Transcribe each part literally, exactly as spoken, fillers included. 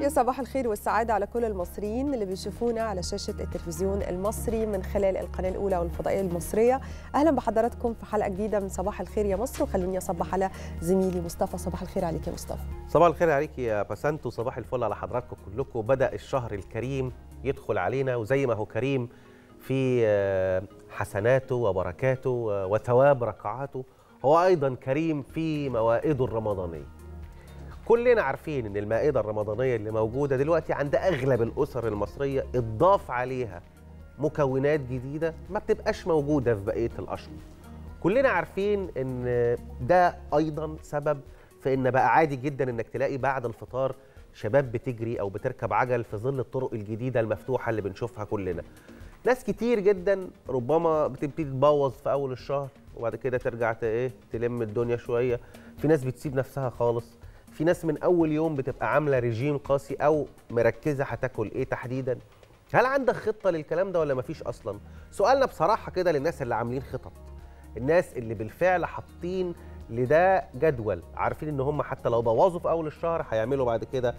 يا صباح الخير والسعادة على كل المصريين اللي بيشوفونا على شاشة التلفزيون المصري من خلال القناة الأولى والفضائية المصرية. أهلا بحضراتكم في حلقة جديدة من صباح الخير يا مصر، وخلوني أصبح على زميلي مصطفى. صباح الخير عليك يا مصطفى. صباح الخير عليك يا بسنت، وصباح الفل على حضراتكم كلكم. بدأ الشهر الكريم يدخل علينا، وزي ما هو كريم في حسناته وبركاته وثواب ركعاته، هو أيضا كريم في موائده الرمضانية. كلنا عارفين ان المائدة الرمضانية اللي موجودة دلوقتي عند اغلب الاسر المصرية اتضاف عليها مكونات جديدة ما بتبقاش موجودة في بقية الاشهر. كلنا عارفين ان ده ايضا سبب في ان بقى عادي جدا انك تلاقي بعد الفطار شباب بتجري او بتركب عجل في ظل الطرق الجديدة المفتوحة اللي بنشوفها كلنا. ناس كتير جدا ربما بتبتدي تبوظ في اول الشهر، وبعد كده ترجع ايه تلم الدنيا شوية. في ناس بتسيب نفسها خالص، في ناس من أول يوم بتبقى عاملة ريجيم قاسي أو مركزة هتاكل إيه تحديداً. هل عندك خطة للكلام ده ولا مفيش أصلاً؟ سؤالنا بصراحة كده للناس اللي عاملين خطط، الناس اللي بالفعل حاطين لده جدول، عارفين إن هم حتى لو بوظوا في أول الشهر هيعملوا بعد كده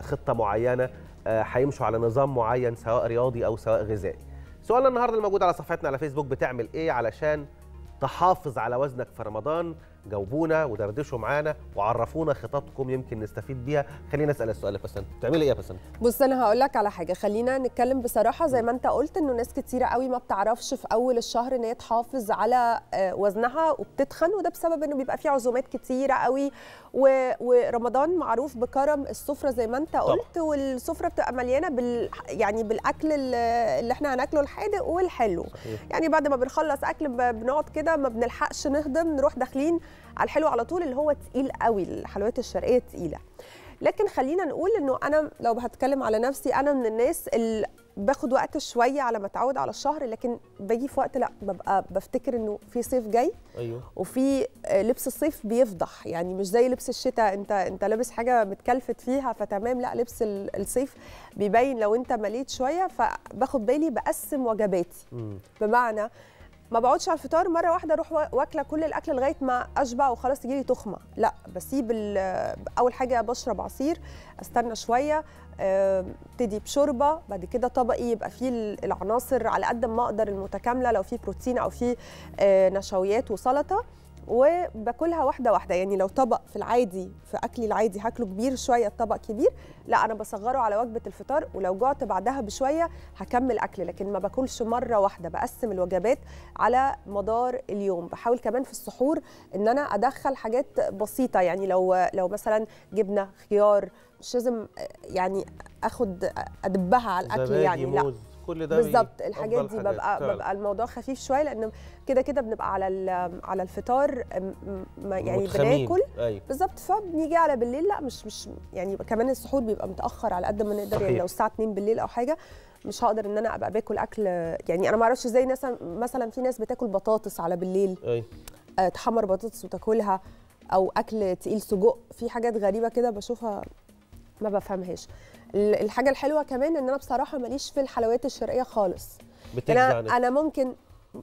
خطة معينة، هيمشوا على نظام معين سواء رياضي أو سواء غذائي. سؤالنا النهاردة الموجود على صفحتنا على فيسبوك، بتعمل إيه علشان تحافظ على وزنك في رمضان؟ جاوبونا ودردشوا معانا وعرفونا خططكم يمكن نستفيد بيها. خلينا اسال السؤال يا بسنت، بتعملي ايه يا بسنت؟ بص انا هقول لك على حاجه، خلينا نتكلم بصراحه زي ما انت قلت انه ناس كتيره قوي ما بتعرفش في اول الشهر ان هي تحافظ على وزنها وبتتخن، وده بسبب انه بيبقى فيه عزومات كتيره قوي، ورمضان معروف بكرم السفره زي ما انت قلت، والسفره بتبقى مليانه بال يعني بالاكل اللي احنا هناكله الحادق والحلو. صحيح. يعني بعد ما بنخلص اكل بنقعد كده ما بنلحقش نهضم، نروح داخلين على الحلو على طول اللي هو تقيل قوي، الحلويات الشرقيه تقيله. لكن خلينا نقول انه انا لو هتكلم على نفسي، انا من الناس اللي باخد وقت شويه على ما اتعود على الشهر، لكن باجي في وقت لا ببقى بفتكر انه في صيف جاي. ايوه. وفي لبس الصيف بيفضح، يعني مش زي لبس الشتاء انت انت لابس حاجه متكلفت فيها فتمام، لا لبس الصيف بيبين لو انت مليت شويه. فباخد بالي بقسم وجباتي، م. بمعنى ما بقعدش على الفطار مره واحده اروح واكله كل الاكل لغايه ما اشبع وخلاص تجيلي تخمه، لا بسيب اول حاجه بشرب عصير، استنى شويه، ابتدي بشوربه، بعد كده طبقي يبقى فيه العناصر على قد ما اقدر المتكامله، لو فيه بروتين او فيه نشويات وسلطه، وباكلها واحده واحده. يعني لو طبق في العادي في اكلي العادي هاكله كبير شويه، الطبق كبير، لا انا بصغره على وجبه الفطار، ولو جعت بعدها بشويه هكمل اكل، لكن ما باكلش مره واحده. بقسم الوجبات على مدار اليوم، بحاول كمان في السحور ان انا ادخل حاجات بسيطه، يعني لو لو مثلا جبنه، خيار، مش لازم يعني اخد ادبها على الاكل، يعني لا كل ده بالظبط الحاجات دي ببقى فعلا. ببقى الموضوع خفيف شويه، لان كده كده بنبقى على على الفطار يعني متخمين. بناكل أيوة. بالظبط، فبنيجي على بالليل لا مش مش يعني كمان السحور بيبقى متاخر على قد ما نقدر، يعني لو الساعه اتنين بالليل او حاجه مش هقدر ان انا ابقى باكل اكل. يعني انا ما اعرفش ازاي ناس مثلا في ناس بتاكل بطاطس على بالليل، أيوة. أه تحمر بطاطس وتاكلها، او اكل تقيل سجق، في حاجات غريبه كده بشوفها ما بفهمهاش. الحاجه الحلوه كمان ان انا بصراحه ماليش في الحلويات الشرقيه خالص، انا انا ممكن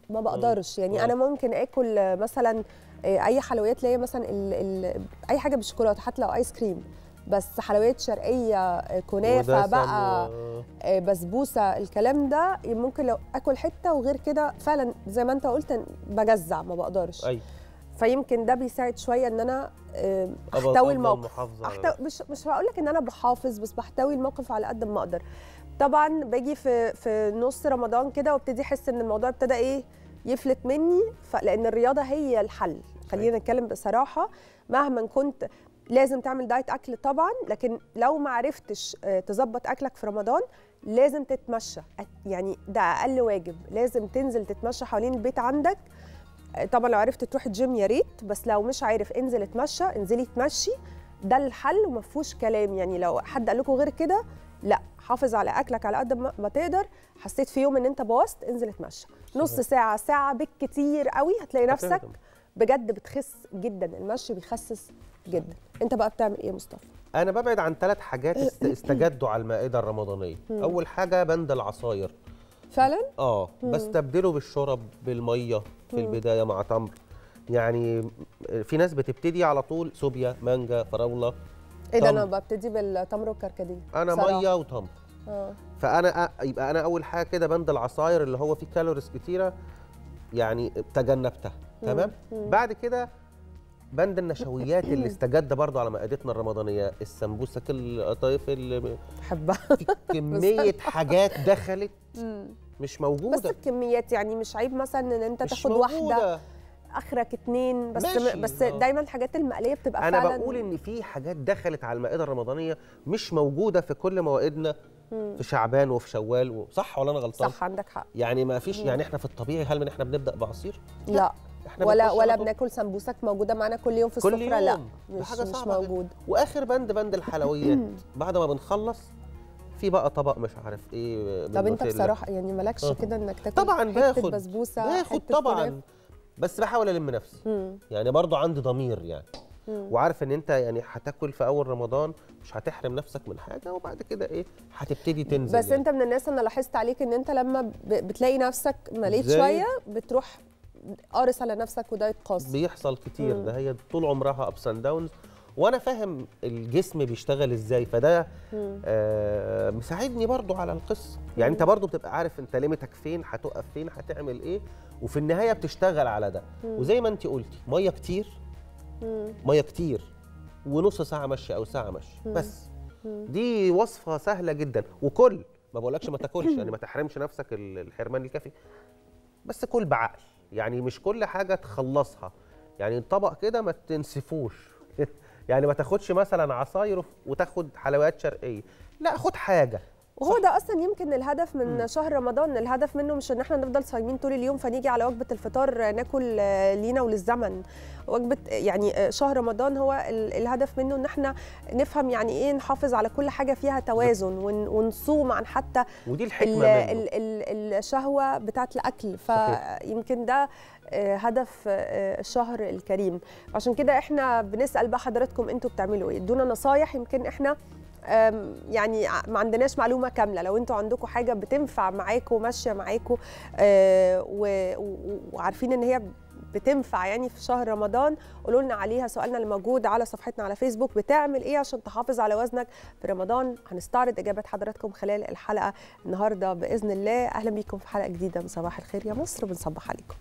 ما بقدرش، يعني مم. انا ممكن اكل مثلا اي حلويات اللي هي مثلا ال ال اي حاجه بالشوكولاته، حتى لو ايس كريم، بس حلويات شرقيه كنافه بقى و... بسبوسه، الكلام ده ممكن لو اكل حته، وغير كده فعلا زي ما انت قلت بجزع ما بقدرش. أي. فيمكن ده بيساعد شويه ان انا احتوي الموقف، أحتوي مش مش هقول لك ان انا بحافظ، بس بحتوي الموقف على قد ما اقدر. طبعا باجي في في نص رمضان كده وابتدي احس ان الموضوع ابتدى ايه يفلت مني، لان الرياضه هي الحل. خلينا نتكلم بصراحه، مهما كنت لازم تعمل دايت اكل طبعا، لكن لو ما عرفتش تظبط اكلك في رمضان لازم تتمشى، يعني ده اقل واجب، لازم تنزل تتمشى حوالين البيت عندك. طبعا لو عرفت تروح الجيم يا ريت، بس لو مش عارف انزل اتمشى، انزلي اتمشي، ده الحل وما فيهوش كلام. يعني لو حد قال لكم غير كده لا، حافظ على اكلك على قد ما تقدر. حسيت في يوم ان انت بوظت، انزل اتمشى نص ساعه ساعه بالكتير قوي، هتلاقي نفسك بجد بتخس جدا، المشي بيخسس جدا. انت بقى بتعمل ايه يا مصطفى؟ انا ببعد عن ثلاث حاجات استجدوا على المائده الرمضانيه. اول حاجه بند العصاير فعلا؟ اه بستبدله بالشرب بالميه في البدايه مع تمر. يعني في ناس بتبتدي على طول صوبيا، مانجا، فراوله، ايه ده؟ انا ببتدي بالتمر والكركديه، انا صراحة. ميه وتمر. اه فانا أ... يبقى انا اول حاجه كده بند العصاير اللي هو فيه كالوريز كتيره يعني تجنبتها، تمام. بعد كده بند النشويات اللي استجد برضو على مائدتنا الرمضانيه، السمبوسه، كل طيف اللي بحبها كميه حاجات دخلت مش موجوده، بس بكميات يعني مش عيب مثلا ان انت تاخد واحده اخرك اتنين بس، بس دايما الحاجات المقليه بتبقى فعلا. انا بقول ان في حاجات دخلت على المائده الرمضانيه مش موجوده في كل موائدنا في شعبان وفي شوال و... صح ولا انا غلطان؟ صح، عندك حق. يعني ما فيش، يعني احنا في الطبيعي هل من احنا بنبدا بعصير؟ لا، احنا ولا ولا بناكل سمبوسك موجوده معانا كل يوم في السفره، لا مش, حاجة مش موجود. واخر بند بند الحلويات بعد ما بنخلص في بقى طبق مش عارف ايه. طب انت بصراحه يعني مالكش كده انك تاكل؟ طبعا باخد بسبوسه، باخد طبعا، بس بحاول الم نفسي. مم. يعني برضو عندي ضمير يعني، مم. وعارف ان انت يعني هتاكل في اول رمضان، مش هتحرم نفسك من حاجه، وبعد كده ايه هتبتدي تنزل. بس يعني انت من الناس انا لاحظت عليك ان انت لما بتلاقي نفسك مليت شويه بتروح قارس على نفسك ودايت قاسي. بيحصل كتير. مم. ده هي طول عمرها ابس اند داونز، وانا فاهم الجسم بيشتغل ازاي، فده آه مساعدني برضو على القصه. يعني مم. انت برضو بتبقى عارف انت ليميتك فين، هتقف فين، هتعمل ايه، وفي النهايه بتشتغل على ده. مم. وزي ما انت قلتي ميه كتير، مم. ميه كتير ونص ساعه مشي او ساعه مشي بس. مم. دي وصفه سهله جدا. وكل ما بقولكش ما تاكلش، يعني ما تحرمش نفسك الحرمان الكافي، بس كل بعقل. يعني مش كل حاجه تخلصها، يعني الطبق كده ما تنسفوش يعني ما تاخدش مثلا عصاير وتاخد حلويات شرقيه، لا خد حاجه. وهو ده اصلا يمكن الهدف من مم. شهر رمضان. الهدف منه مش ان احنا نفضل صايمين طول اليوم فنيجي على وجبه الفطار ناكل لينا وللزمن وجبه. يعني شهر رمضان هو الهدف منه ان احنا نفهم يعني ايه نحافظ على كل حاجه فيها توازن، ونصوم عن حتى ودي الحكمه ال ال ال الشهوه بتاعه الاكل. فيمكن ده هدف الشهر الكريم. عشان كده احنا بنسال بقى حضراتكم انتوا بتعملوا ايه، ادونا نصايح. يمكن احنا يعني ما عندناش معلومه كامله، لو انتوا عندكم حاجه بتنفع معاكم وماشيه معاكم وعارفين ان هي بتنفع يعني في شهر رمضان، قولوا لنا عليها. سؤالنا اللي موجود على صفحتنا على فيسبوك: بتعمل ايه عشان تحافظ على وزنك في رمضان؟ هنستعرض اجابات حضراتكم خلال الحلقه النهارده باذن الله. اهلا بيكم في حلقه جديده من صباح الخير يا مصر، بنصبح عليكم.